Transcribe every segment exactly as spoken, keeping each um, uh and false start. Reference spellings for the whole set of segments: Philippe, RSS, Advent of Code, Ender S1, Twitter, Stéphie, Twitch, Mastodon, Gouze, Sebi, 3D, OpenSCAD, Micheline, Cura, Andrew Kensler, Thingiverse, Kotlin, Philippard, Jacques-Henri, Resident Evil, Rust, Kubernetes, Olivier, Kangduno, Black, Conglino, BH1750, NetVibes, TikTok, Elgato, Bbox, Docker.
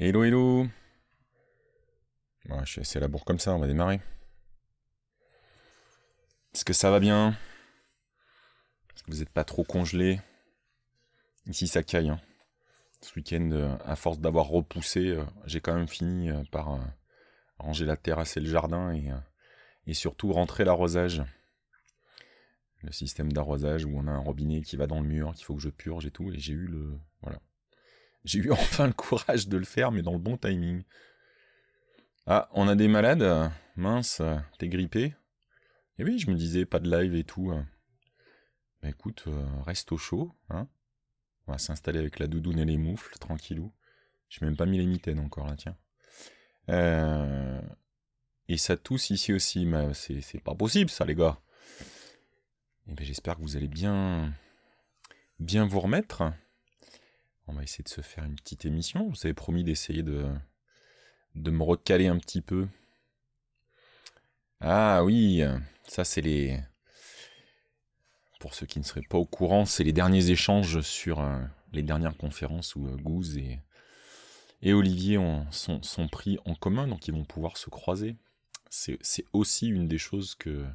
Hello, hello. Ouais, je suis assez à la bourre comme ça, on va démarrer. Est-ce que ça va bien? Est-ce que vous n'êtes pas trop congelé? Ici, ça caille. Hein. Ce week-end, à force d'avoir repoussé, j'ai quand même fini par ranger la terrasse et le jardin et, et surtout rentrer l'arrosage. Le système d'arrosage où on a un robinet qui va dans le mur, qu'il faut que je purge et tout. Et j'ai eu le... Voilà. J'ai eu enfin le courage de le faire, mais dans le bon timing. Ah, on a des malades? Mince, t'es grippé? Et oui, je me disais, pas de live et tout. Bah écoute, reste au chaud, hein. On va s'installer avec la doudoune et les moufles, tranquillou. J'ai même pas mis les mitaines encore, là, tiens. Euh... Et ça tousse ici aussi, mais c'est pas possible, ça, les gars. Et bien, j'espère que vous allez bien... bien vous remettre. On va essayer de se faire une petite émission. Vous avez promis d'essayer de, de me recaler un petit peu. Ah oui, ça c'est les... Pour ceux qui ne seraient pas au courant, c'est les derniers échanges sur euh, les dernières conférences où euh, Gouze et, et Olivier ont, sont, sont pris en commun, donc ils vont pouvoir se croiser. C'est aussi une des choses que,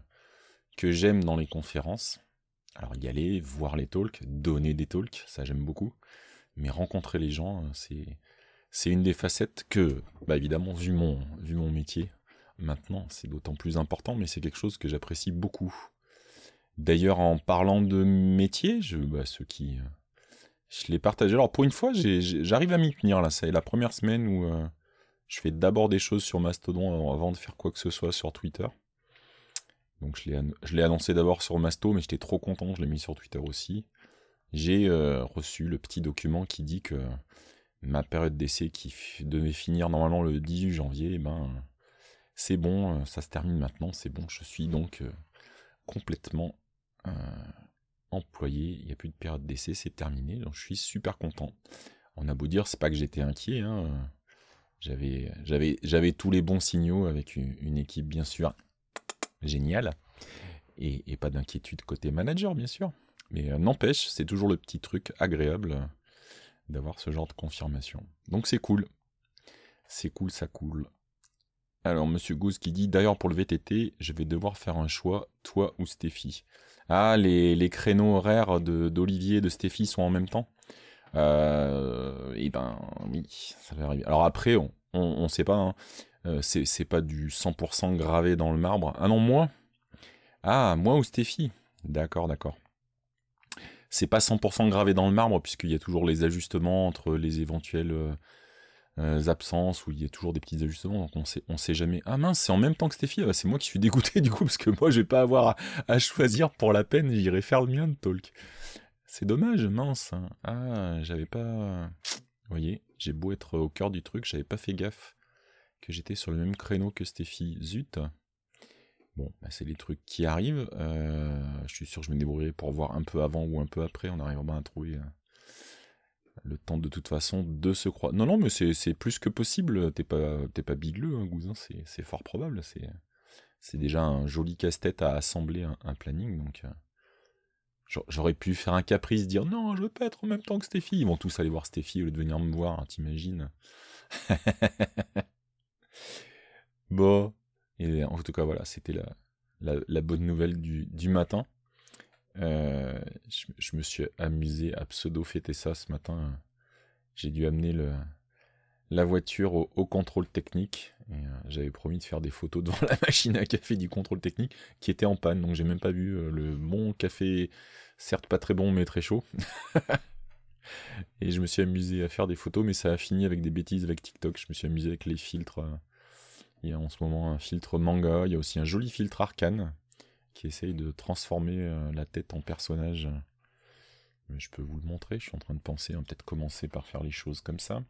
que j'aime dans les conférences. Alors y aller, voir les talks, donner des talks, ça j'aime beaucoup. Mais rencontrer les gens, c'est une des facettes que, bah évidemment, vu mon, vu mon métier, maintenant, c'est d'autant plus important, mais c'est quelque chose que j'apprécie beaucoup. D'ailleurs, en parlant de métier, je, bah, ceux qui... Je les partage. Alors, pour une fois, j'arrive à m'y tenir, là. C'est la première semaine où euh, je fais d'abord des choses sur Mastodon avant de faire quoi que ce soit sur Twitter. Donc, je l'ai annoncé d'abord sur Masto, mais j'étais trop content, je l'ai mis sur Twitter aussi. J'ai euh, reçu le petit document qui dit que ma période d'essai qui devait finir normalement le dix-huit janvier, eh ben, euh, c'est bon, euh, ça se termine maintenant, c'est bon, je suis donc euh, complètement euh, employé, il n'y a plus de période d'essai, c'est terminé, donc je suis super content. On a beau dire, c'est pas que j'étais inquiet, hein, euh, j'avais, j'avais, j'avais tous les bons signaux avec une, une équipe bien sûr géniale, et, et pas d'inquiétude côté manager bien sûr. Mais euh, n'empêche, c'est toujours le petit truc agréable euh, d'avoir ce genre de confirmation. Donc c'est cool. C'est cool, ça coule. Alors, Monsieur Gouze qui dit, d'ailleurs pour le V T T, je vais devoir faire un choix, toi ou Stéphie. Ah, les, les créneaux horaires d'Olivier et de Stéphie sont en même temps. Euh, et ben, oui, ça va arriver. Alors après, on ne on, on sait pas, hein. euh, c'est pas du cent pour cent gravé dans le marbre. Ah non, moi? Ah, moi ou Stéphie? D'accord, d'accord. C'est pas cent pour cent gravé dans le marbre, puisqu'il y a toujours les ajustements entre les éventuelles euh, absences, où il y a toujours des petits ajustements, donc on sait, on sait jamais. Ah mince, c'est en même temps que Stéphie, ah bah c'est moi qui suis dégoûté du coup, parce que moi je vais pas avoir à, à choisir pour la peine, j'irai faire le mien de talk. C'est dommage, mince. Ah, j'avais pas... Vous voyez, j'ai beau être au cœur du truc, j'avais pas fait gaffe que j'étais sur le même créneau que Stéphie. Zut. Bon, bah c'est les trucs qui arrivent. Euh, je suis sûr que je me débrouillerai pour voir un peu avant ou un peu après. On arrive bien à trouver le temps de toute façon de se croire. Non, non, mais c'est plus que possible. T'es pas, t'es pas bigleux, hein, Gouzin. C'est fort probable. C'est déjà un joli casse-tête à assembler un, un planning. Donc, euh, j'aurais pu faire un caprice, dire non, je veux pas être en même temps que Stéphie. Ils vont tous aller voir Stéphie au lieu de venir me voir, hein, t'imagines. Bon. Et en tout cas, voilà, c'était la, la, la bonne nouvelle du, du matin. Euh, je, je me suis amusé à pseudo-fêter ça ce matin. J'ai dû amener le, la voiture au, au contrôle technique. Euh, J'avais promis de faire des photos devant la machine à café du contrôle technique qui était en panne. Donc, j'ai même pas vu le bon café, certes pas très bon, mais très chaud. Et je me suis amusé à faire des photos, mais ça a fini avec des bêtises avec TikTok. Je me suis amusé avec les filtres... Il y a en ce moment un filtre manga, il y a aussi un joli filtre arcane qui essaye de transformer la tête en personnage. Mais je peux vous le montrer, je suis en train de penser, on va peut-être commencer par faire les choses comme ça.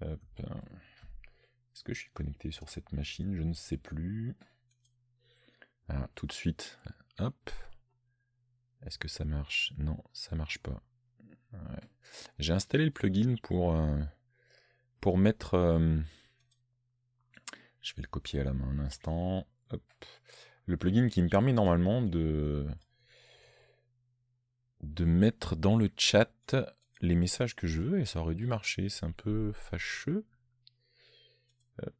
Est-ce que je suis connecté sur cette machine? Je ne sais plus. Ah, tout de suite, hop. Est-ce que ça marche? Non, ça marche pas. Ouais. J'ai installé le plugin pour, euh, pour mettre... Euh, Je vais le copier à la main un instant. Hop. Le plugin qui me permet normalement de, de mettre dans le chat les messages que je veux et ça aurait dû marcher. C'est un peu fâcheux. Hop.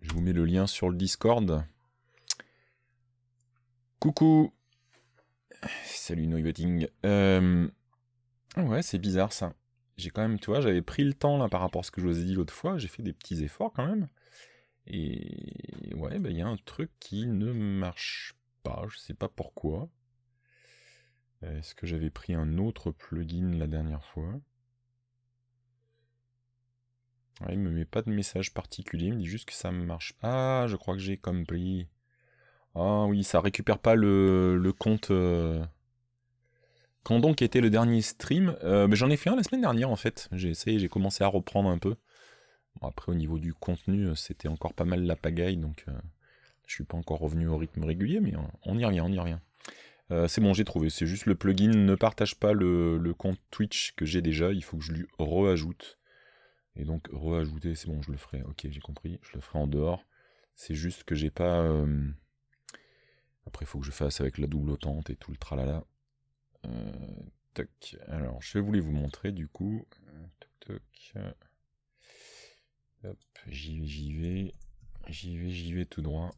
Je vous mets le lien sur le Discord. Coucou. Salut Noivoting. Euh... Ouais, c'est bizarre ça. J'ai quand même, tu vois, j'avais pris le temps là par rapport à ce que je vous ai dit l'autre fois. J'ai fait des petits efforts quand même. Et ouais, bah, y a un truc qui ne marche pas. Je sais pas pourquoi. Est-ce que j'avais pris un autre plugin la dernière fois? Ouais, il me met pas de message particulier, il me dit juste que ça marche. Ah, je crois que j'ai compris. Ah oui, ça récupère pas le, le compte. Euh... Quand donc était le dernier stream? euh, J'en ai fait un la semaine dernière en fait. J'ai essayé, j'ai commencé à reprendre un peu. Bon, après au niveau du contenu, c'était encore pas mal la pagaille, donc euh, je suis pas encore revenu au rythme régulier, mais on y revient, on y revient. Euh, c'est bon, j'ai trouvé, c'est juste le plugin ne partage pas le, le compte Twitch que j'ai déjà, il faut que je lui reajoute. Et donc reajouter, c'est bon, je le ferai, ok, j'ai compris, je le ferai en dehors. C'est juste que j'ai pas... Euh... Après, il faut que je fasse avec la double entente et tout le tralala. Euh, toc. Alors, je voulais vous montrer du coup... Toc, toc. Hop, j'y vais, j'y vais, j'y vais, j'y vais tout droit,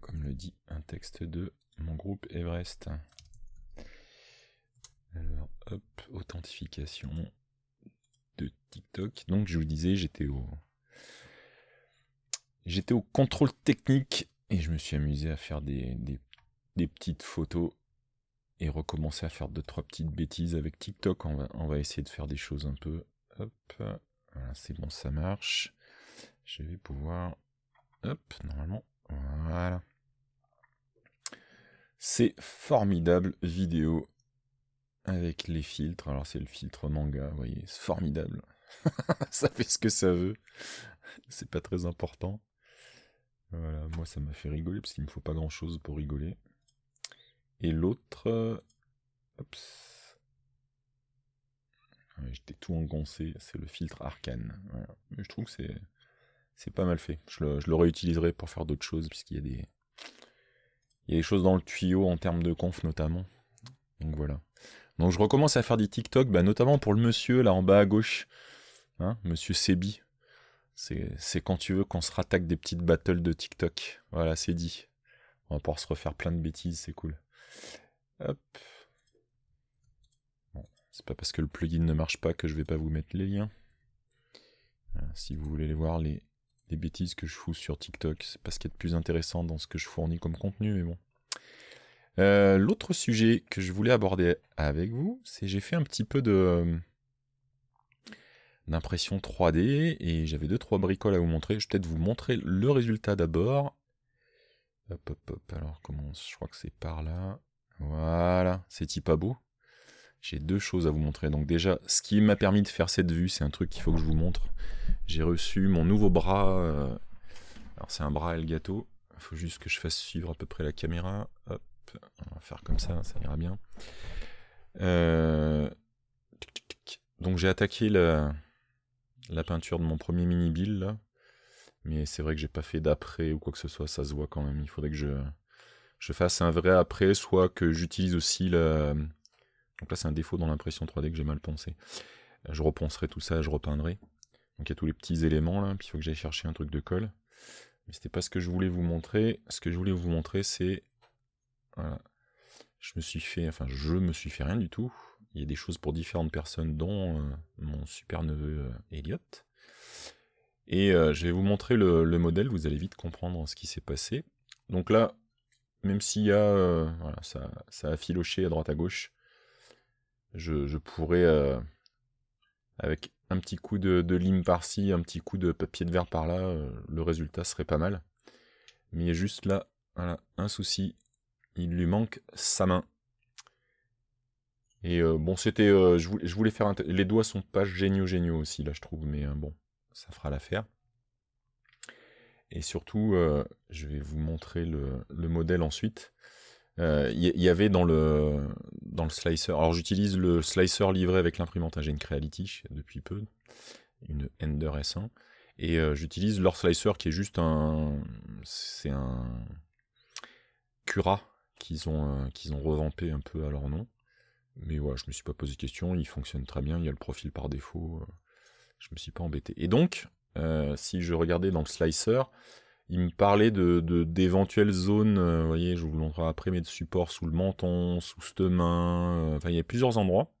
comme le dit un texte de... Mon groupe Everest. Alors, hop, authentification de TikTok. Donc, je vous disais, j'étais au, j'étais au contrôle technique et je me suis amusé à faire des, des, des petites photos et recommencer à faire deux trois petites bêtises avec TikTok. On va, on va essayer de faire des choses un peu. Hop, voilà, c'est bon, ça marche. Je vais pouvoir. Hop, normalement, voilà. Ces formidables vidéos avec les filtres. Alors c'est le filtre manga, vous voyez, c'est formidable. Ça fait ce que ça veut. C'est pas très important. Voilà, moi ça m'a fait rigoler parce qu'il me faut pas grand chose pour rigoler. Et l'autre... Euh... Ouais, j'étais tout engoncé, c'est le filtre arcane. Voilà. Mais je trouve que c'est c'est pas mal fait. Je le, je le réutiliserai pour faire d'autres choses puisqu'il y a des... Il y a des choses dans le tuyau en termes de conf notamment. Donc voilà. Donc je recommence à faire des TikTok, bah notamment pour le monsieur là en bas à gauche. Hein, monsieur Sebi. C'est quand tu veux qu'on se rattaque des petites battles de TikTok. Voilà, c'est dit. On va pouvoir se refaire plein de bêtises, c'est cool. Hop. Bon, c'est pas parce que le plugin ne marche pas que je vais pas vous mettre les liens. Voilà, si vous voulez les voir, les... des bêtises que je fous sur TikTok, c'est pas ce qu'il y a de plus intéressant dans ce que je fournis comme contenu, mais bon. Euh, L'autre sujet que je voulais aborder avec vous, c'est j'ai fait un petit peu de d'impression trois D, et j'avais deux trois bricoles à vous montrer. Je vais peut-être vous montrer le résultat d'abord. Hop, hop, hop, alors comment, je crois que c'est par là. Voilà, c'est-il pas beau? J'ai deux choses à vous montrer. Donc déjà, ce qui m'a permis de faire cette vue, c'est un truc qu'il faut que je vous montre. J'ai reçu mon nouveau bras. Euh... Alors c'est un bras Elgato. Il faut juste que je fasse suivre à peu près la caméra. Hop, on va faire comme ça, ça ira bien. Euh... Donc j'ai attaqué la... la peinture de mon premier mini build là. Mais c'est vrai que j'ai pas fait d'après ou quoi que ce soit. Ça se voit quand même. Il faudrait que je, je fasse un vrai après, soit que j'utilise aussi la... Donc là c'est un défaut dans l'impression trois D que j'ai mal poncé. Je reponcerai tout ça, je repeindrai. Donc il y a tous les petits éléments là, puis il faut que j'aille chercher un truc de colle. Mais c'était pas ce que je voulais vous montrer. Ce que je voulais vous montrer c'est... Voilà. Je me suis fait... Enfin je me suis fait rien du tout. Il y a des choses pour différentes personnes, dont euh, mon super neveu euh, Elliot. Et euh, je vais vous montrer le, le modèle, vous allez vite comprendre ce qui s'est passé. Donc là, même s'il y a... Euh, voilà, ça, ça a filoché à droite à gauche. Je, je pourrais, euh, avec un petit coup de, de lime par-ci, un petit coup de papier de verre par-là, euh, le résultat serait pas mal. Mais il y a juste là, voilà, un souci, il lui manque sa main. Et euh, bon, c'était, euh, je, je voulais faire, un les doigts sont pas géniaux géniaux aussi, là je trouve, mais euh, bon, ça fera l'affaire. Et surtout, euh, je vais vous montrer le, le modèle ensuite. Il euh, y, y avait dans le, dans le slicer, alors j'utilise le slicer livré avec l'imprimante, j'ai une Creality depuis peu, une Ender S un, et euh, j'utilise leur slicer qui est juste un, c'est un Cura qu'ils ont, euh, qu'ils ont revampé un peu à leur nom, Mais voilà, je me suis pas posé de questions, il fonctionne très bien, il y a le profil par défaut, euh, je me suis pas embêté. Et donc, euh, si je regardais dans le slicer, il me parlait de, de, d'éventuelles zones, euh, vous voyez, je vous le montrerai après, mais de support sous le menton, sous cette main, euh, enfin il y a plusieurs endroits.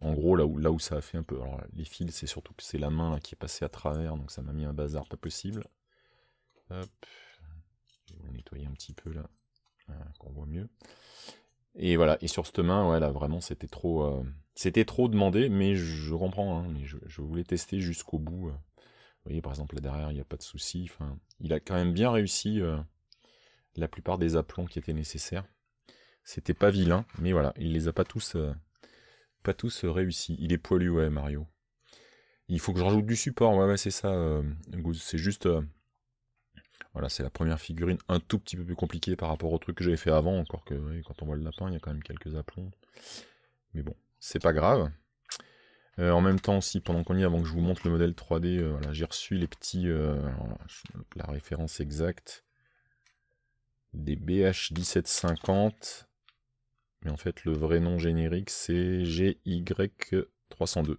En gros, là où, là où ça a fait un peu... Alors les fils, c'est surtout que c'est la main là, qui est passée à travers, donc ça m'a mis un bazar pas possible. Hop, je vais nettoyer un petit peu là, euh, qu'on voit mieux. Et voilà, et sur cette main, ouais, là, vraiment, c'était trop, euh, c'était trop demandé, mais je comprends, hein, mais je, je voulais tester jusqu'au bout. Euh. Vous voyez, par exemple, là derrière, il n'y a pas de souci. Enfin, il a quand même bien réussi euh, la plupart des aplombs qui étaient nécessaires. C'était pas vilain, mais voilà, il les a pas tous, euh, pas tous réussis. Il est poilu, ouais, Mario. Il faut que je rajoute du support, ouais, ouais, c'est ça. Euh, c'est juste... Euh, Voilà, c'est la première figurine un tout petit peu plus compliquée par rapport au truc que j'avais fait avant, encore que oui, quand on voit le lapin, il y a quand même quelques aplombs. Mais bon, c'est pas grave. Euh, en même temps aussi, pendant qu'on y est, avant que je vous montre le modèle trois D, euh, voilà, j'ai reçu les petits... Euh, voilà, la référence exacte. Des B H dix-sept cinquante. Mais en fait, le vrai nom générique, c'est G Y trois cent deux.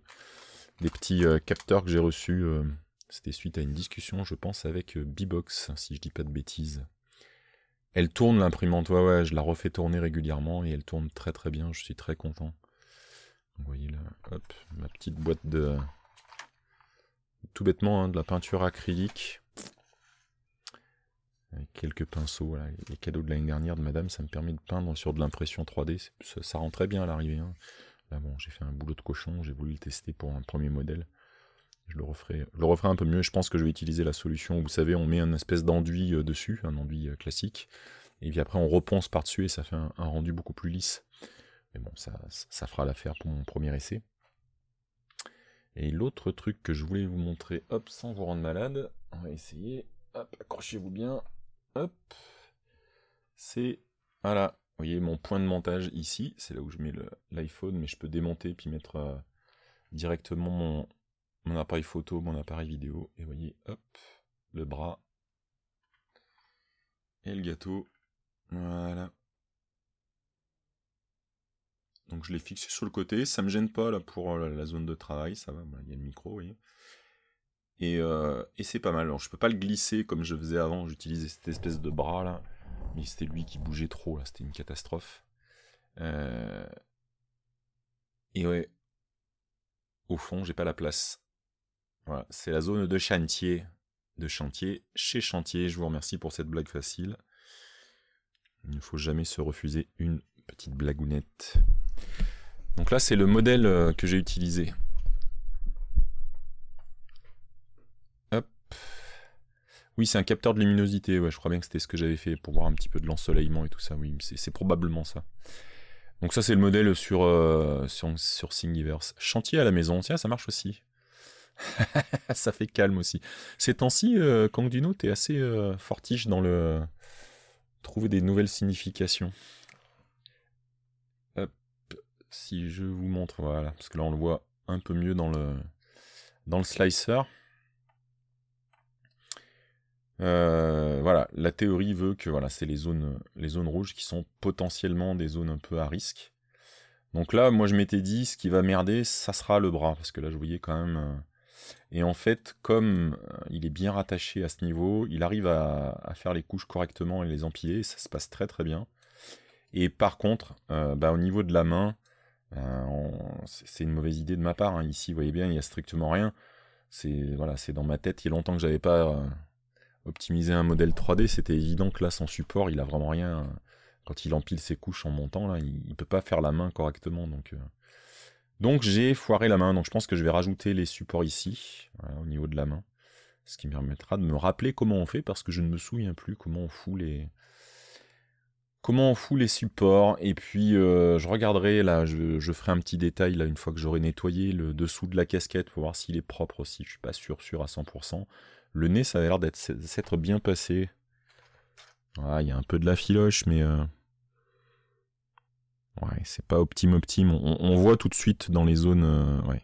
Des petits euh, capteurs que j'ai reçus... Euh, C'était suite à une discussion, je pense, avec Bbox, si je dis pas de bêtises. Elle tourne l'imprimante, ouais, ouais, je la refais tourner régulièrement et elle tourne très très bien, je suis très content. Vous voyez là, hop, ma petite boîte de... Tout bêtement, hein, de la peinture acrylique. Avec quelques pinceaux, voilà. Les cadeaux de l'année dernière de madame, ça me permet de peindre sur de l'impression trois D. Ça, ça rend très bien à l'arrivée, hein. Là, bon, j'ai fait un boulot de cochon, j'ai voulu le tester pour un premier modèle. Je le referai, je le referai un peu mieux, je pense que je vais utiliser la solution, vous savez, on met une espèce d'enduit dessus, un enduit classique, et puis après on reponce par-dessus et ça fait un, un rendu beaucoup plus lisse. Mais bon, ça, ça fera l'affaire pour mon premier essai. Et l'autre truc que je voulais vous montrer, hop, sans vous rendre malade, on va essayer, hop, accrochez-vous bien, hop, c'est, voilà, vous voyez mon point de montage ici, c'est là où je mets l'iPhone, mais je peux démonter puis mettre euh, directement mon... mon appareil photo, mon appareil vidéo, et voyez, hop, le bras, et le gâteau, voilà. Donc je l'ai fixé sur le côté, ça me gêne pas là pour la zone de travail, ça va, il y a le micro, vous voyez. Et, euh, et c'est pas mal, alors je peux pas le glisser comme je faisais avant, j'utilisais cette espèce de bras là, mais c'était lui qui bougeait trop là, c'était une catastrophe. Euh... Et ouais, au fond, j'ai pas la place. Voilà, c'est la zone de chantier, de chantier, chez chantier. Je vous remercie pour cette blague facile. Il ne faut jamais se refuser une petite blagounette. Donc là, c'est le modèle que j'ai utilisé. Hop. Oui, c'est un capteur de luminosité. Ouais, je crois bien que c'était ce que j'avais fait pour voir un petit peu de l'ensoleillement et tout ça. Oui, c'est probablement ça. Donc ça c'est le modèle sur, euh, sur, sur Thingiverse. Chantier à la maison, tiens ça marche aussi. Ça fait calme aussi. Ces temps-ci, euh, Kangduno, t'es assez euh, fortiche dans le... Trouver des nouvelles significations. Hop, si je vous montre, voilà, parce que là on le voit un peu mieux dans le, dans le slicer. Euh, voilà, la théorie veut que voilà, c'est les zones, les zones rouges qui sont potentiellement des zones un peu à risque. Donc là, moi je m'étais dit, ce qui va merder, ça sera le bras, parce que là je voyais quand même... Euh... Et en fait, comme il est bien rattaché à ce niveau, il arrive à, à faire les couches correctement et les empiler, et ça se passe très très bien. Et par contre, euh, bah, au niveau de la main, euh, on... c'est une mauvaise idée de ma part, hein. Ici, vous voyez bien, il n'y a strictement rien. C'est voilà, c'est dans ma tête, il y a longtemps que j'avais pas... Euh... optimiser un modèle trois D, c'était évident que là, sans support, il a vraiment rien. Quand il empile ses couches en montant, là, il ne peut pas faire la main correctement. Donc, euh... donc j'ai foiré la main. Donc, je pense que je vais rajouter les supports ici, voilà, au niveau de la main. Ce qui me permettra de me rappeler comment on fait, parce que je ne me souviens plus comment on fout les, comment on fout les supports. Et puis, euh, je regarderai, là, je, je ferai un petit détail, là, une fois que j'aurai nettoyé le dessous de la casquette, pour voir s'il est propre aussi. Je ne suis pas sûr, sûr à cent pour cent. Le nez, ça a l'air d'être bien passé. Ah, il y a un peu de la filoche, mais... Euh... Ouais, c'est pas optime optime. On, on voit tout de suite dans les zones... Euh... Ouais.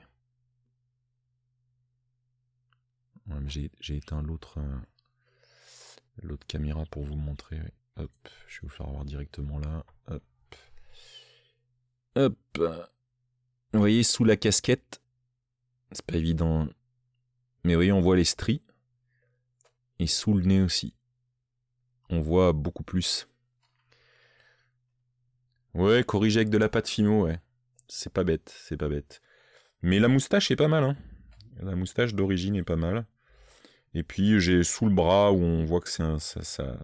Ouais, j'ai j'ai éteint l'autre euh... l'autre caméra pour vous montrer. Ouais. Hop, je vais vous faire voir directement là. Hop. Hop. Vous voyez, sous la casquette, c'est pas évident, mais vous voyez, on voit les stries. Et sous le nez aussi. On voit beaucoup plus. Ouais, corriger avec de la pâte Fimo, ouais. C'est pas bête, c'est pas bête. Mais la moustache est pas mal, hein. La moustache d'origine est pas mal. Et puis j'ai sous le bras où on voit que c'est un, ça, ça,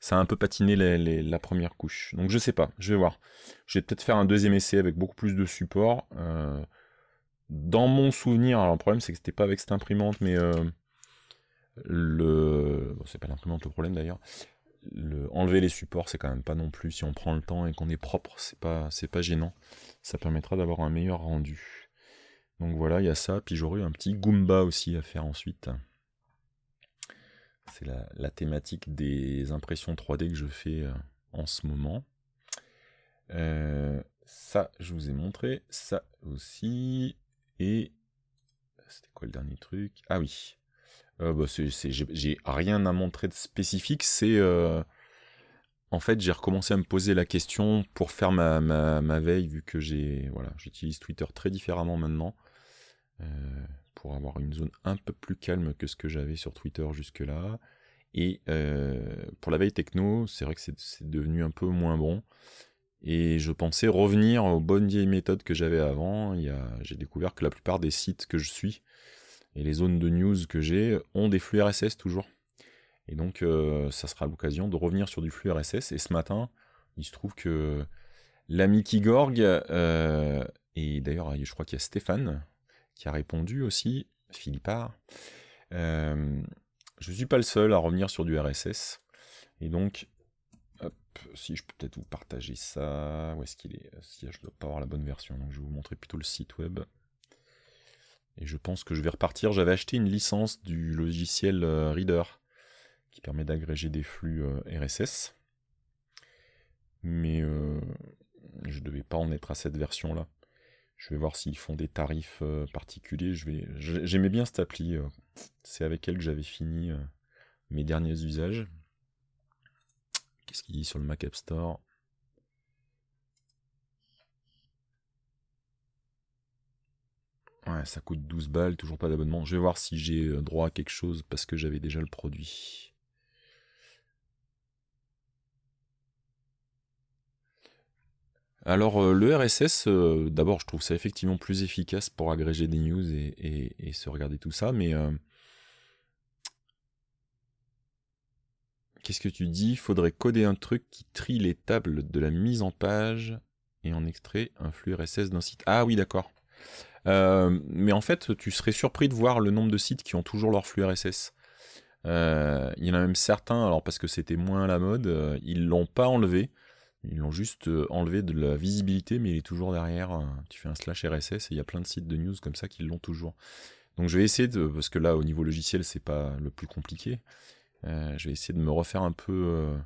ça a un peu patiné les, les, la première couche. Donc je sais pas, je vais voir. Je vais peut-être faire un deuxième essai avec beaucoup plus de support. Euh, dans mon souvenir, alors le problème c'est que c'était pas avec cette imprimante, mais euh, le... Bon, c'est pas l'imprimante le problème d'ailleurs. Le... Enlever les supports, c'est quand même pas non plus. Si on prend le temps et qu'on est propre, c'est pas, c'est pas gênant. Ça permettra d'avoir un meilleur rendu. Donc voilà, il y a ça. Puis j'aurai un petit Goomba aussi à faire ensuite. C'est la, la thématique des impressions trois D que je fais euh, en ce moment. Euh, ça, je vous ai montré. Ça aussi. Et... C'était quoi le dernier truc? Ah oui. Euh, bah j'ai rien à montrer de spécifique. C'est euh, en fait j'ai recommencé à me poser la question pour faire ma, ma, ma veille, vu que j'ai voilà j'utilise Twitter très différemment maintenant euh, pour avoir une zone un peu plus calme que ce que j'avais sur Twitter jusque là. Et euh, pour la veille techno, c'est vrai que c'est devenu un peu moins bon. Et je pensais revenir aux bonnes vieilles méthodes que j'avais avant. J'ai découvert que la plupart des sites que je suis et les zones de news que j'ai ont des flux R S S toujours. Et donc, euh, ça sera l'occasion de revenir sur du flux R S S. Et ce matin, il se trouve que l'ami Kigorg, euh, et d'ailleurs, je crois qu'il y a Stéphane qui a répondu aussi, Philippard. Euh, je ne suis pas le seul à revenir sur du R S S. Et donc, hop, si je peux peut-être vous partager ça. Où est-ce qu'il est, si je ne dois pas avoir la bonne version. Donc, je vais vous montrer plutôt le site web. Et je pense que je vais repartir. J'avais acheté une licence du logiciel Reader qui permet d'agréger des flux R S S. Mais euh, je ne devais pas en être à cette version-là. Je vais voir s'ils font des tarifs particuliers. J'aimais bien cette appli. C'est avec elle que j'avais fini mes derniers usages. Qu'est-ce qu'il dit sur le Mac App Store ? Ouais, ça coûte douze balles, toujours pas d'abonnement. Je vais voir si j'ai droit à quelque chose parce que j'avais déjà le produit. Alors, le R S S, euh, d'abord, je trouve ça effectivement plus efficace pour agréger des news et, et, et se regarder tout ça, mais... Euh, qu'est-ce que tu dis? Il faudrait coder un truc qui trie les tables de la mise en page et en extrait un flux R S S d'un site. Ah oui, d'accord. Euh, mais en fait, tu serais surpris de voir le nombre de sites qui ont toujours leur flux R S S. Euh, il y en a même certains, alors parce que c'était moins à la mode, euh, ils l'ont pas enlevé. Ils l'ont juste enlevé de la visibilité, mais il est toujours derrière. Tu fais un slash R S S et il y a plein de sites de news comme ça qui l'ont toujours. Donc je vais essayer de, parce que là au niveau logiciel c'est pas le plus compliqué, euh, je vais essayer de me refaire un peu euh,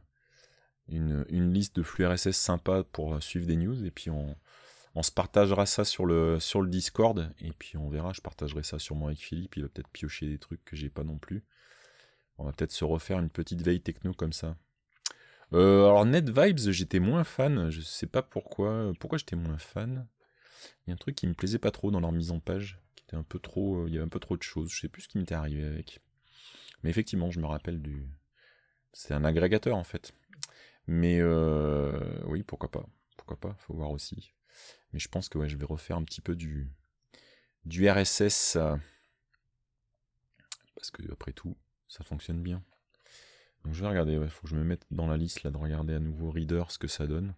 une, une liste de flux R S S sympa pour suivre des news, et puis on... On se partagera ça sur le, sur le Discord, et puis on verra, je partagerai ça sûrement avec Philippe, il va peut-être piocher des trucs que j'ai pas non plus. On va peut-être se refaire une petite veille techno comme ça. Euh, alors NetVibes, j'étais moins fan, je sais pas pourquoi, pourquoi j'étais moins fan. Il y a un truc qui me plaisait pas trop dans leur mise en page, qui était un peu trop, il y avait un peu trop de choses, je sais plus ce qui m'était arrivé avec. Mais effectivement, je me rappelle du... C'est un agrégateur en fait. Mais euh, oui, pourquoi pas, pourquoi pas, faut voir aussi. Mais je pense que ouais, je vais refaire un petit peu du, du R S S. Euh, parce que après tout, ça fonctionne bien. Donc je vais regarder, il ouais, faut que je me mette dans la liste là, de regarder à nouveau Reader ce que ça donne.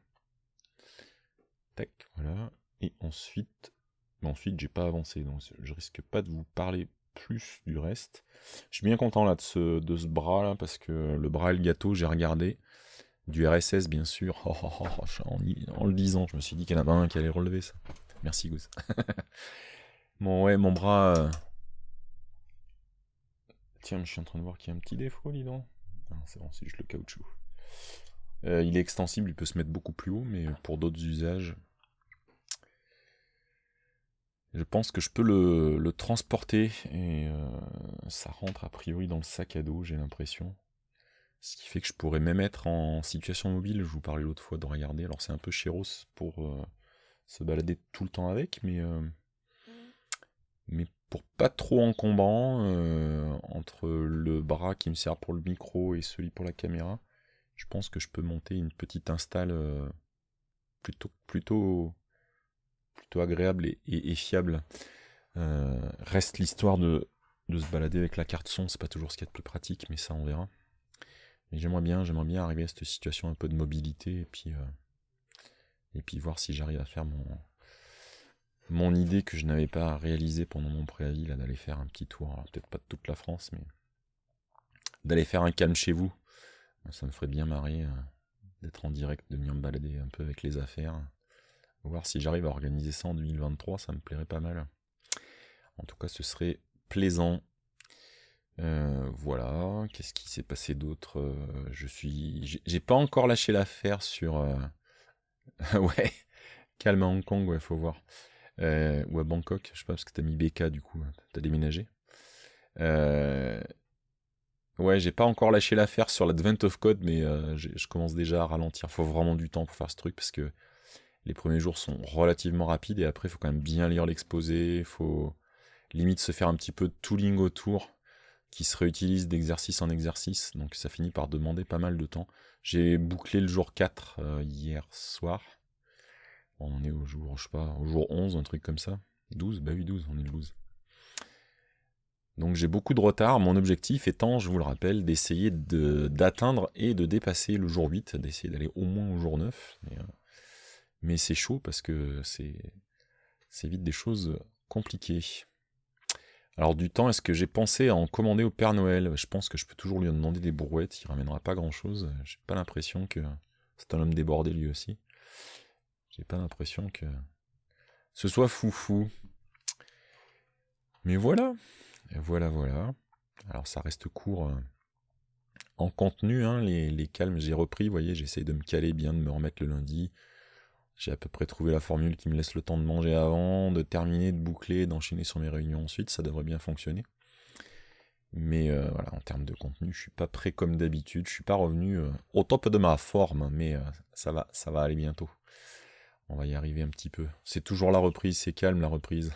Tac, voilà. Et ensuite, bah ensuite j'ai pas avancé, donc je risque pas de vous parler plus du reste. Je suis bien content là de ce, de ce bras là, parce que le bras Elgato, j'ai regardé. Du R S S, bien sûr. Oh, oh, oh, en, en le disant, je me suis dit qu'il y en a un qui allait relever ça. Merci, Goose. Bon, ouais, mon bras... Euh... Tiens, je suis en train de voir qu'il y a un petit défaut, dis donc. C'est bon, c'est juste le caoutchouc. Euh, il est extensible, il peut se mettre beaucoup plus haut, mais pour d'autres usages... Je pense que je peux le, le transporter, et euh, ça rentre a priori dans le sac à dos, j'ai l'impression. Ce qui fait que je pourrais même être en situation mobile. Je vous parlais l'autre fois de regarder. Alors c'est un peu chéros pour euh, se balader tout le temps avec, mais, euh, mais pour pas trop encombrant, euh, entre le bras qui me sert pour le micro et celui pour la caméra, je pense que je peux monter une petite install euh, plutôt, plutôt, plutôt agréable et, et, et fiable. Euh, reste l'histoire de, de se balader avec la carte son, c'est pas toujours ce qu'il y a de plus pratique, mais ça on verra. Mais j'aimerais bien, j'aimerais bien arriver à cette situation un peu de mobilité et puis, euh, et puis voir si j'arrive à faire mon, mon idée que je n'avais pas réalisée pendant mon préavis, là, d'aller faire un petit tour, alors peut-être pas de toute la France, mais d'aller faire un calme chez vous. Ça me ferait bien marrer euh, d'être en direct, de venir me balader un peu avec les affaires. Voir si j'arrive à organiser ça en deux mille vingt-trois, ça me plairait pas mal. En tout cas, ce serait plaisant. Euh, voilà, qu'est-ce qui s'est passé d'autre? euh, Je suis... J'ai pas encore lâché l'affaire sur... Euh... ouais, calme à Hong Kong, ouais, faut voir. Euh, ou à Bangkok, je sais pas, parce que t'as mis B K du coup, t'as déménagé. Euh... Ouais, j'ai pas encore lâché l'affaire sur l'Advent of Code, mais euh, je commence déjà à ralentir. Faut vraiment du temps pour faire ce truc, parce que les premiers jours sont relativement rapides, et après, il faut quand même bien lire l'exposé, faut limite se faire un petit peu de tooling autour, qui se réutilise d'exercice en exercice, donc ça finit par demander pas mal de temps. J'ai bouclé le jour quatre euh, hier soir. Bon, on est au jour, je sais pas, au jour onze, un truc comme ça. douze, bah oui, douze, on est le douze. Donc j'ai beaucoup de retard, mon objectif étant, je vous le rappelle, d'essayer de, d'atteindre et de dépasser le jour huit, d'essayer d'aller au moins au jour neuf, mais... Euh, Mais c'est chaud parce que c'est vite des choses compliquées. Alors du temps, est-ce que j'ai pensé à en commander au Père Noël? Je pense que je peux toujours lui en demander des brouettes, il ramènera pas grand-chose. J'ai pas l'impression que... C'est un homme débordé lui aussi. J'ai pas l'impression que ce soit foufou. Mais voilà. Voilà, voilà. Alors ça reste court en contenu, hein, les, les calmes j'ai repris. Vous voyez, j'essaye de me caler bien, de me remettre le lundi. J'ai à peu près trouvé la formule qui me laisse le temps de manger avant, de terminer, de boucler, d'enchaîner sur mes réunions ensuite, ça devrait bien fonctionner. Mais euh, voilà, en termes de contenu, je suis pas prêt comme d'habitude, je suis pas revenu euh, au top de ma forme, mais euh, ça va, ça va aller bientôt. On va y arriver un petit peu. C'est toujours la reprise, c'est calme la reprise.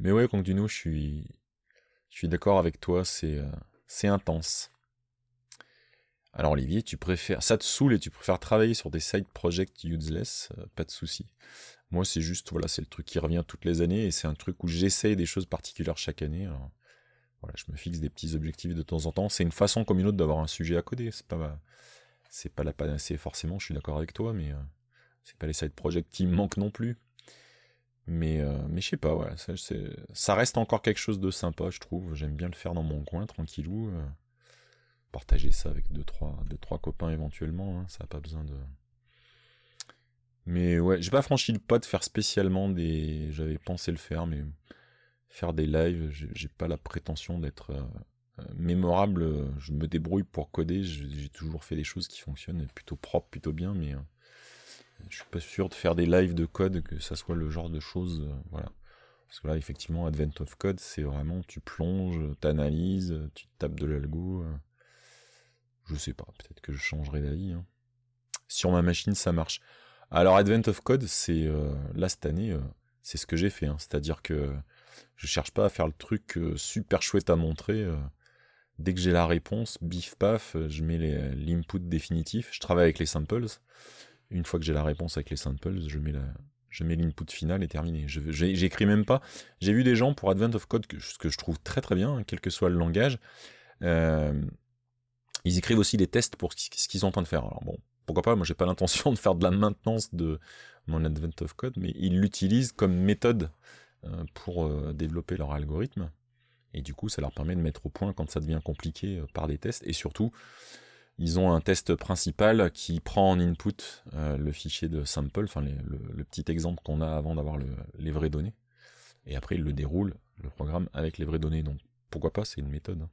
Mais ouais, Kangduno, je suis, je suis d'accord avec toi, c'est euh, c'est intense. Alors Olivier, tu préfères, ça te saoule et tu préfères travailler sur des side projects useless, euh, pas de souci. Moi c'est juste, voilà, c'est le truc qui revient toutes les années et c'est un truc où j'essaye des choses particulières chaque année. Alors, voilà, je me fixe des petits objectifs de temps en temps. C'est une façon comme une autre d'avoir un sujet à coder. C'est pas, c'est pas la panacée forcément. Je suis d'accord avec toi, mais euh, c'est pas les side projects qui me manquent non plus. Mais, euh, mais je sais pas, voilà, ça, ça reste encore quelque chose de sympa, je trouve. J'aime bien le faire dans mon coin, tranquillou. Euh... Partager ça avec deux trois, deux, trois copains éventuellement, hein, ça n'a pas besoin de... Mais ouais, j'ai pas franchi le pas de faire spécialement des... J'avais pensé le faire, mais faire des lives, j'ai pas la prétention d'être euh, mémorable. Je me débrouille pour coder, j'ai toujours fait des choses qui fonctionnent, plutôt propres, plutôt bien, mais euh, je suis pas sûr de faire des lives de code, que ça soit le genre de choses... Euh, voilà. Parce que là, effectivement, Advent of Code, c'est vraiment, tu plonges, t'analyses, tu tapes de l'algo... Euh, je sais pas, peut-être que je changerai d'avis. Hein. Sur ma machine, ça marche. Alors, Advent of Code, c'est euh, là, cette année, euh, c'est ce que j'ai fait. Hein. C'est-à-dire que je cherche pas à faire le truc euh, super chouette à montrer. Euh, dès que j'ai la réponse, bif paf, je mets l'input définitif. Je travaille avec les samples. Une fois que j'ai la réponse avec les samples, je mets la, je mets l'input final et terminé. J'écris même pas. J'ai vu des gens pour Advent of Code, que, ce que je trouve très très bien, hein, quel que soit le langage. Euh, Ils écrivent aussi des tests pour ce qu'ils sont en train de faire. Alors bon, pourquoi pas, moi j'ai pas l'intention de faire de la maintenance de mon Advent of Code, mais ils l'utilisent comme méthode pour développer leur algorithme. Et du coup, ça leur permet de mettre au point quand ça devient compliqué par des tests. Et surtout, ils ont un test principal qui prend en input le fichier de sample, enfin les, le, le petit exemple qu'on a avant d'avoir le, les vraies données. Et après, ils le déroulent, le programme, avec les vraies données. Donc pourquoi pas, c'est une méthode.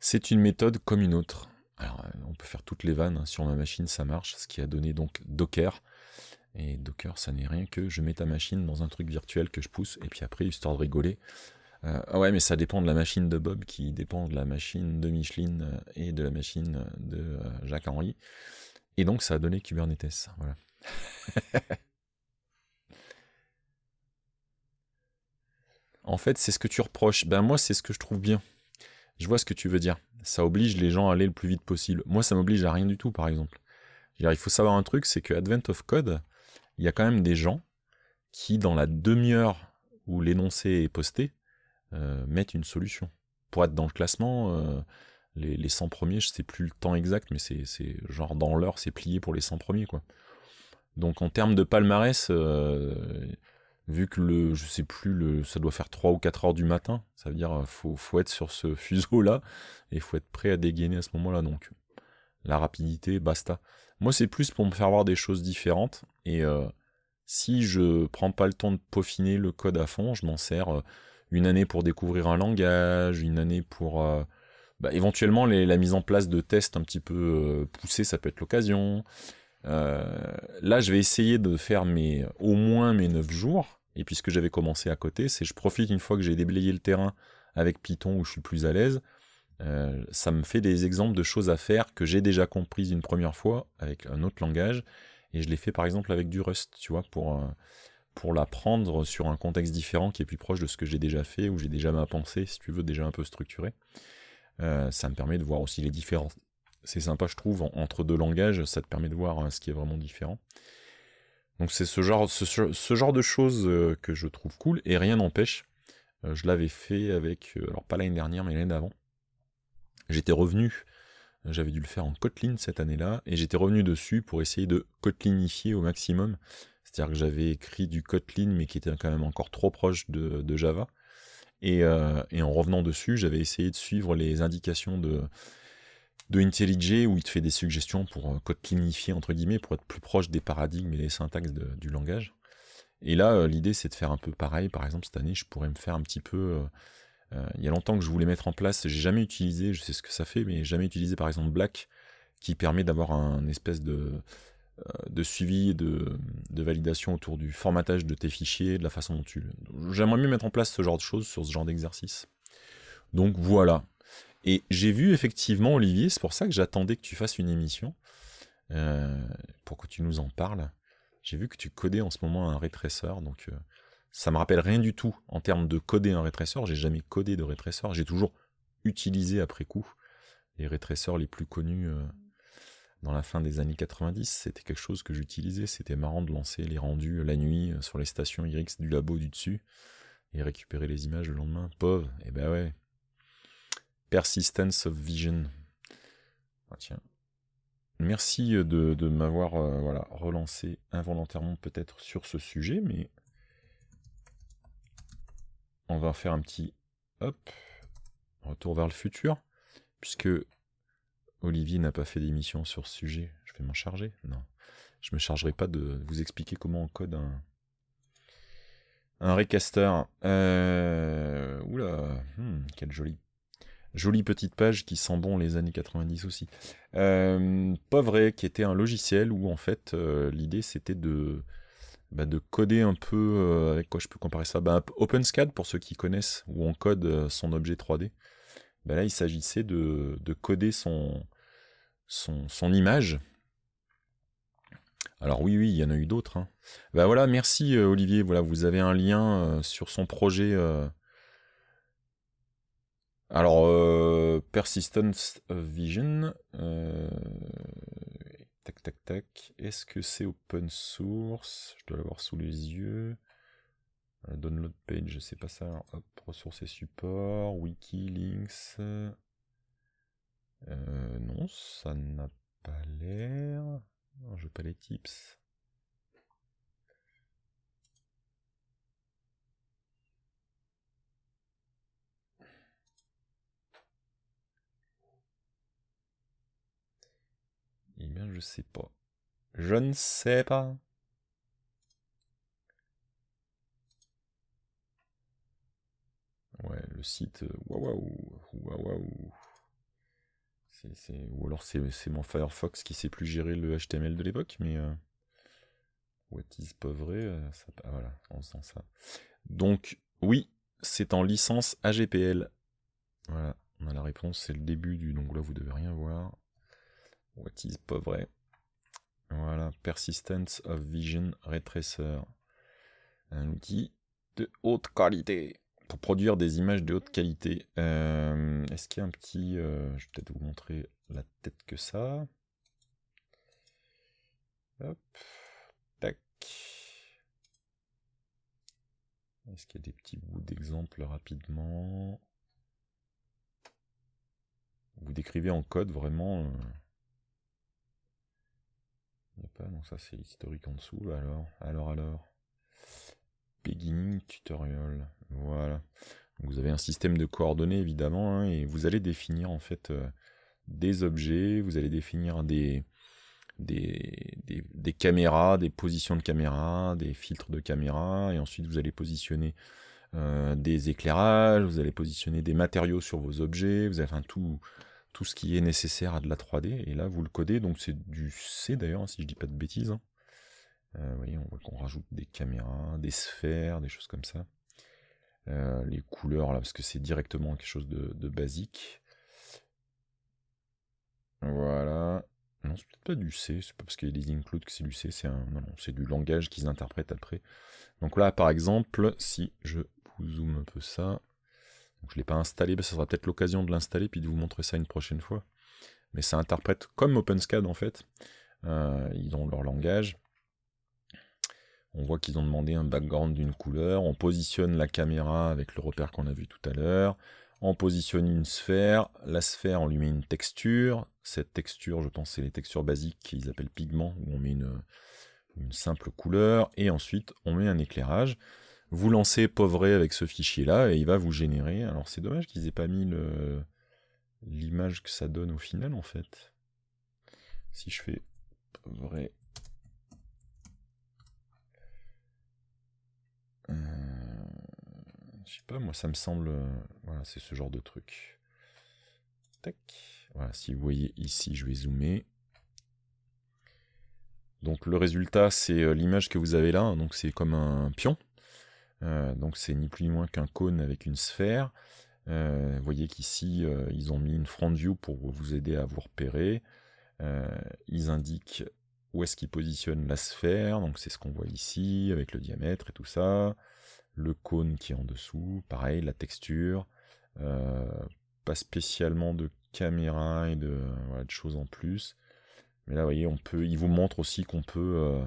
C'est une méthode comme une autre. Alors, on peut faire toutes les vannes, hein. Sur ma machine, ça marche, ce qui a donné donc Docker. Et Docker, ça n'est rien que je mets ta machine dans un truc virtuel que je pousse, et puis après, histoire de rigoler. Euh, ah ouais, mais ça dépend de la machine de Bob, qui dépend de la machine de Micheline et de la machine de Jacques-Henri. Et donc, ça a donné Kubernetes. Voilà, En fait, c'est ce que tu reproches. Ben moi, c'est ce que je trouve bien. Je vois ce que tu veux dire. Ça oblige les gens à aller le plus vite possible. Moi, ça m'oblige à rien du tout, par exemple. Il faut savoir un truc, c'est que Advent of Code, il y a quand même des gens qui, dans la demi-heure où l'énoncé est posté, euh, mettent une solution. Pour être dans le classement, euh, les, les cent premiers, je ne sais plus le temps exact, mais c'est genre dans l'heure, c'est plié pour les cent premiers, quoi. Donc en termes de palmarès, euh, vu que le, je sais plus, le, ça doit faire trois ou quatre heures du matin, ça veut dire qu'il faut, faut être sur ce fuseau-là, et il faut être prêt à dégainer à ce moment-là, donc la rapidité, basta. Moi, c'est plus pour me faire voir des choses différentes, et euh, si je prends pas le temps de peaufiner le code à fond, je m'en sers euh, une année pour découvrir un langage, une année pour... Euh, bah, éventuellement, les, la mise en place de tests un petit peu euh, poussés, ça peut être l'occasion. Euh, là, je vais essayer de faire mes, au moins mes neuf jours, et puis ce que j'avais commencé à côté, c'est je profite une fois que j'ai déblayé le terrain avec Python, où je suis plus à l'aise. Euh, ça me fait des exemples de choses à faire que j'ai déjà comprises une première fois avec un autre langage, et je l'ai fait par exemple avec du Rust, tu vois, pour, euh, pour l'apprendre sur un contexte différent qui est plus proche de ce que j'ai déjà fait, où j'ai déjà ma pensée, si tu veux, déjà un peu structurée. Euh, ça me permet de voir aussi les différences. C'est sympa, je trouve, en, entre deux langages, ça te permet de voir hein, ce qui est vraiment différent. Donc c'est ce genre, ce, ce genre de choses euh, que je trouve cool, et rien n'empêche, euh, je l'avais fait avec, euh, alors pas l'année dernière, mais l'année d'avant. J'étais revenu, j'avais dû le faire en Kotlin cette année-là, et j'étais revenu dessus pour essayer de Kotlinifier au maximum. C'est-à-dire que j'avais écrit du Kotlin, mais qui était quand même encore trop proche de, de Java. Et, euh, et en revenant dessus, j'avais essayé de suivre les indications de, de IntelliJ, où il te fait des suggestions pour Kotlinifier, entre guillemets, pour être plus proche des paradigmes et des syntaxes de, du langage. Et là, l'idée, c'est de faire un peu pareil. Par exemple, cette année, je pourrais me faire un petit peu... Euh, il y a longtemps que je voulais mettre en place, j'ai jamais utilisé, je sais ce que ça fait, mais jamais utilisé par exemple Black, qui permet d'avoir un espèce de, de suivi et de, de validation autour du formatage de tes fichiers, de la façon dont tu... J'aimerais mieux mettre en place ce genre de choses sur ce genre d'exercice. Donc voilà. Et j'ai vu effectivement, Olivier, c'est pour ça que j'attendais que tu fasses une émission, euh, pour que tu nous en parles. J'ai vu que tu codais en ce moment un rétraceur, donc... Euh, ça me rappelle rien du tout en termes de coder un rétraceur. J'ai jamais codé de rétraceur. J'ai toujours utilisé après coup les rétraceurs les plus connus euh, dans la fin des années quatre-vingt-dix. C'était quelque chose que j'utilisais. C'était marrant de lancer les rendus euh, la nuit euh, sur les stations Y du labo du dessus et récupérer les images le lendemain. Pauvre. Eh ben ouais. Persistence of vision. Ah, tiens. Merci de, de m'avoir euh, voilà, relancé involontairement peut-être sur ce sujet, mais... on va faire un petit hop, retour vers le futur, puisque Olivier n'a pas fait d'émission sur ce sujet. Je vais m'en charger. Non, je ne me chargerai pas de vous expliquer comment on code un, un Raycaster. Euh... Oula, hmm, quelle jolie, jolie petite page qui sent bon les années quatre-vingt-dix aussi. Euh, P O V-Ray, qui était un logiciel où en fait euh, l'idée c'était de... Bah de coder un peu, euh, avec quoi je peux comparer ça, bah, OpenSCAD, pour ceux qui connaissent, où on code son objet trois D, bah là il s'agissait de, de coder son, son, son image. Alors oui, oui, il y en a eu d'autres. Hein. Bah voilà, merci euh, Olivier, voilà, vous avez un lien euh, sur son projet. Euh... Alors, euh, Persistence of Vision, euh... Tac, tac, tac. Est-ce que c'est open source? Je dois l'avoir sous les yeux. La download page, c'est pas ça. Alors, hop, ressources et supports, wiki, links. Euh, non, ça n'a pas l'air. Je veux pas les tips. Eh bien, je sais pas. Je ne sais pas. Ouais, le site... Waouh, waouh. Ou alors, c'est mon Firefox qui sait plus gérer le H T M L de l'époque, mais... Euh... What is P O V-Ray euh, ça... ah, voilà, on sent ça. Donc, oui, c'est en licence A G P L. Voilà, on a la réponse, c'est le début du... Donc là, vous devez rien voir. What is P O V-Ray. Voilà, Persistence of Vision Ray Tracer. Un outil de haute qualité pour produire des images de haute qualité. Euh, Est-ce qu'il y a un petit... Euh, je vais peut-être vous montrer la tête que ça. Hop. Tac. Est-ce qu'il y a des petits bouts d'exemple rapidement? Vous décrivez en code vraiment... Euh... Il n'y a pas... Non, ça c'est historique en dessous. Alors, alors, alors... Beginning tutorial, voilà. Vous avez un système de coordonnées évidemment, hein, et vous allez définir en fait euh, des objets, vous allez définir des, des, des, des caméras, des positions de caméra, des filtres de caméra, et ensuite vous allez positionner euh, des éclairages, vous allez positionner des matériaux sur vos objets, vous avez enfin, tout, tout ce qui est nécessaire à de la trois D, et là vous le codez, donc c'est du C d'ailleurs, hein, si je dis pas de bêtises. Hein. Euh, vous voyez, on voit qu'on rajoute des caméras, des sphères, des choses comme ça. Euh, les couleurs, là, parce que c'est directement quelque chose de, de basique. Voilà. Non, c'est peut-être pas du C, c'est pas parce qu'il y a des includes que c'est du C, c'est un... non, non, c'est du langage qu'ils interprètent après. Donc là, par exemple, si je vous zoome un peu ça, donc je ne l'ai pas installé, mais ça sera peut-être l'occasion de l'installer, puis de vous montrer ça une prochaine fois. Mais ça interprète comme OpenSCAD, en fait. Euh, ils ont leur langage. On voit qu'ils ont demandé un background d'une couleur, on positionne la caméra avec le repère qu'on a vu tout à l'heure, on positionne une sphère, la sphère on lui met une texture, cette texture je pense c'est les textures basiques qu'ils appellent pigments, où on met une, une simple couleur, et ensuite on met un éclairage. Vous lancez POV-Ray avec ce fichier là, et il va vous générer, alors c'est dommage qu'ils aient pas mis l'image que ça donne au final en fait. Si je fais POV-Ray... Euh, je sais pas, moi ça me semble, euh, voilà, c'est ce genre de truc. Tac. Voilà, si vous voyez ici, je vais zoomer. Donc le résultat, c'est euh, l'image que vous avez là, hein, donc c'est comme un pion. Euh, donc c'est ni plus ni moins qu'un cône avec une sphère. Euh, vous voyez qu'ici, euh, ils ont mis une front view pour vous aider à vous repérer. Euh, ils indiquent où est-ce qu'il positionne la sphère, donc c'est ce qu'on voit ici, avec le diamètre et tout ça, le cône qui est en dessous, pareil, la texture, euh, pas spécialement de caméra et de, voilà, de choses en plus, mais là vous voyez, on peut, il vous montre aussi qu'on peut, euh,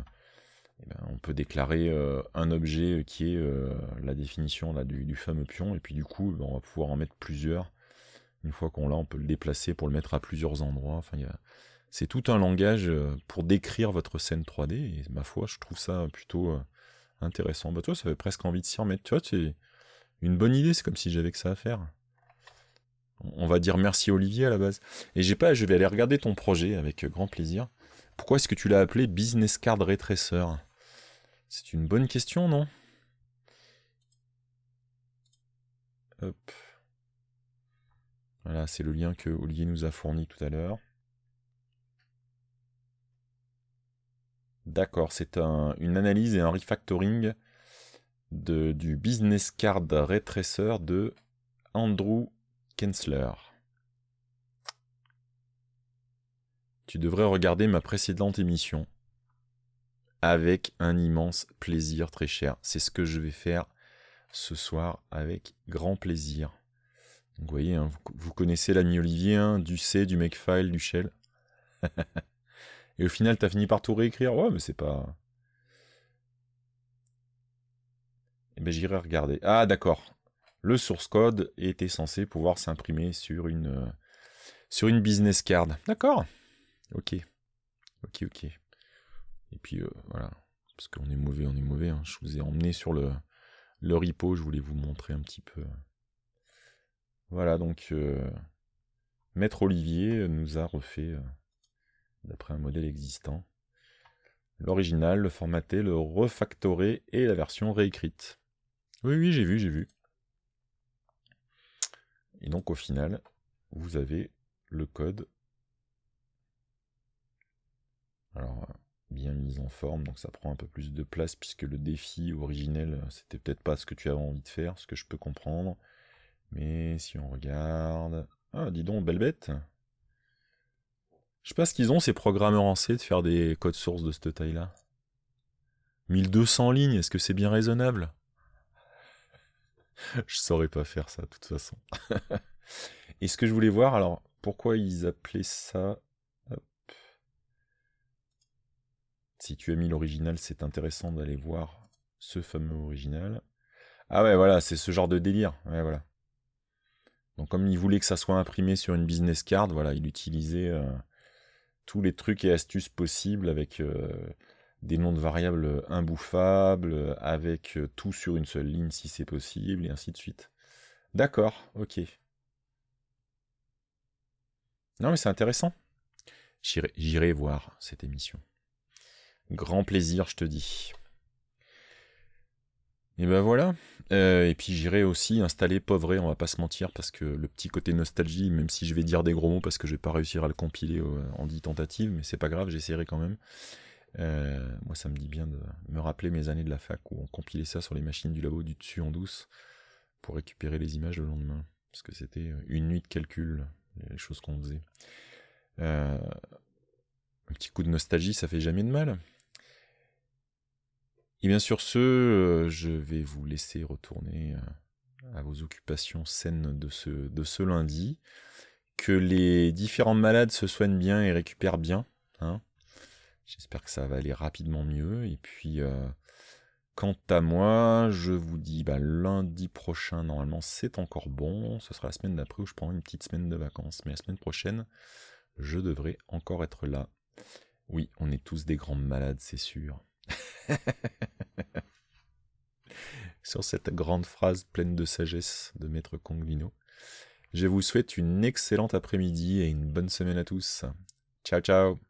eh ben, on peut déclarer euh, un objet qui est euh, la définition là, du, du fameux pion, et puis du coup, ben, on va pouvoir en mettre plusieurs, une fois qu'on l'a, on peut le déplacer pour le mettre à plusieurs endroits, enfin il y a... C'est tout un langage pour décrire votre scène trois D, et ma foi, je trouve ça plutôt intéressant. Bah, tu vois, ça fait presque envie de s'y remettre. Tu vois, c'est une bonne idée, c'est comme si j'avais que ça à faire. On va dire merci Olivier à la base. Et j'ai pas, je vais aller regarder ton projet avec grand plaisir. Pourquoi est-ce que tu l'as appelé Business Card Ray Tracer? C'est une bonne question, non? Hop. Voilà, c'est le lien que Olivier nous a fourni tout à l'heure. D'accord, c'est un, une analyse et un refactoring de, du Business Card Ray Tracer de Andrew Kensler. Tu devrais regarder ma précédente émission avec un immense plaisir, très cher. C'est ce que je vais faire ce soir avec grand plaisir. Donc, vous voyez, hein, vous, vous connaissez l'ami Olivier, hein, du C, du Makefile, du Shell. Et au final, t'as fini par tout réécrire. Ouais, mais c'est pas... Eh ben, j'irai regarder. Ah, d'accord. Le source code était censé pouvoir s'imprimer sur une, euh, sur une business card. D'accord. Ok. Ok, ok. Et puis, euh, voilà. Parce qu'on est mauvais, on est mauvais. Hein. Je vous ai emmené sur le, le repo. Je voulais vous montrer un petit peu. Voilà, donc... Euh, Maître Olivier nous a refait... Euh, d'après un modèle existant, l'original, le formaté, le refactoré et la version réécrite. Oui, oui, j'ai vu, j'ai vu. Et donc au final, vous avez le code, alors bien mis en forme, donc ça prend un peu plus de place puisque le défi originel, c'était peut-être pas ce que tu avais envie de faire, ce que je peux comprendre, mais si on regarde... Ah, dis donc, belle bête! Je sais pas ce qu'ils ont, ces programmeurs en C, de faire des codes sources de cette taille-là. mille deux cents lignes, est-ce que c'est bien raisonnable? Je saurais pas faire ça, de toute façon. Et ce que je voulais voir, alors, pourquoi ils appelaient ça... Hop. Si tu as mis l'original, c'est intéressant d'aller voir ce fameux original. Ah ouais, voilà, c'est ce genre de délire. Ouais, voilà. Donc comme il voulait que ça soit imprimé sur une business card, voilà, il utilisait euh, tous les trucs et astuces possibles avec euh, des noms de variables imbouffables, avec euh, tout sur une seule ligne si c'est possible, et ainsi de suite. D'accord, ok. Non mais c'est intéressant. J'irai voir cette émission. Grand plaisir, je te dis. Et ben voilà, euh, et puis j'irai aussi installer P O V-Ray, on va pas se mentir, parce que le petit côté nostalgie, même si je vais dire des gros mots parce que je vais pas réussir à le compiler en dix tentatives, mais c'est pas grave, j'essaierai quand même. Euh, moi ça me dit bien de me rappeler mes années de la fac où on compilait ça sur les machines du labo du dessus en douce pour récupérer les images le lendemain, parce que c'était une nuit de calcul, les choses qu'on faisait. Euh, un petit coup de nostalgie, ça fait jamais de mal. Et bien sur ce, euh, je vais vous laisser retourner euh, à vos occupations saines de ce, de ce lundi. Que les différents malades se soignent bien et récupèrent bien. Hein. J'espère que ça va aller rapidement mieux. Et puis, euh, quant à moi, je vous dis bah, lundi prochain, normalement c'est encore bon. Ce sera la semaine d'après où je prends une petite semaine de vacances. Mais la semaine prochaine, je devrais encore être là. Oui, on est tous des grands malades, c'est sûr. Sur cette grande phrase pleine de sagesse de Maître Conglino, je vous souhaite une excellente après-midi et une bonne semaine à tous. Ciao ciao.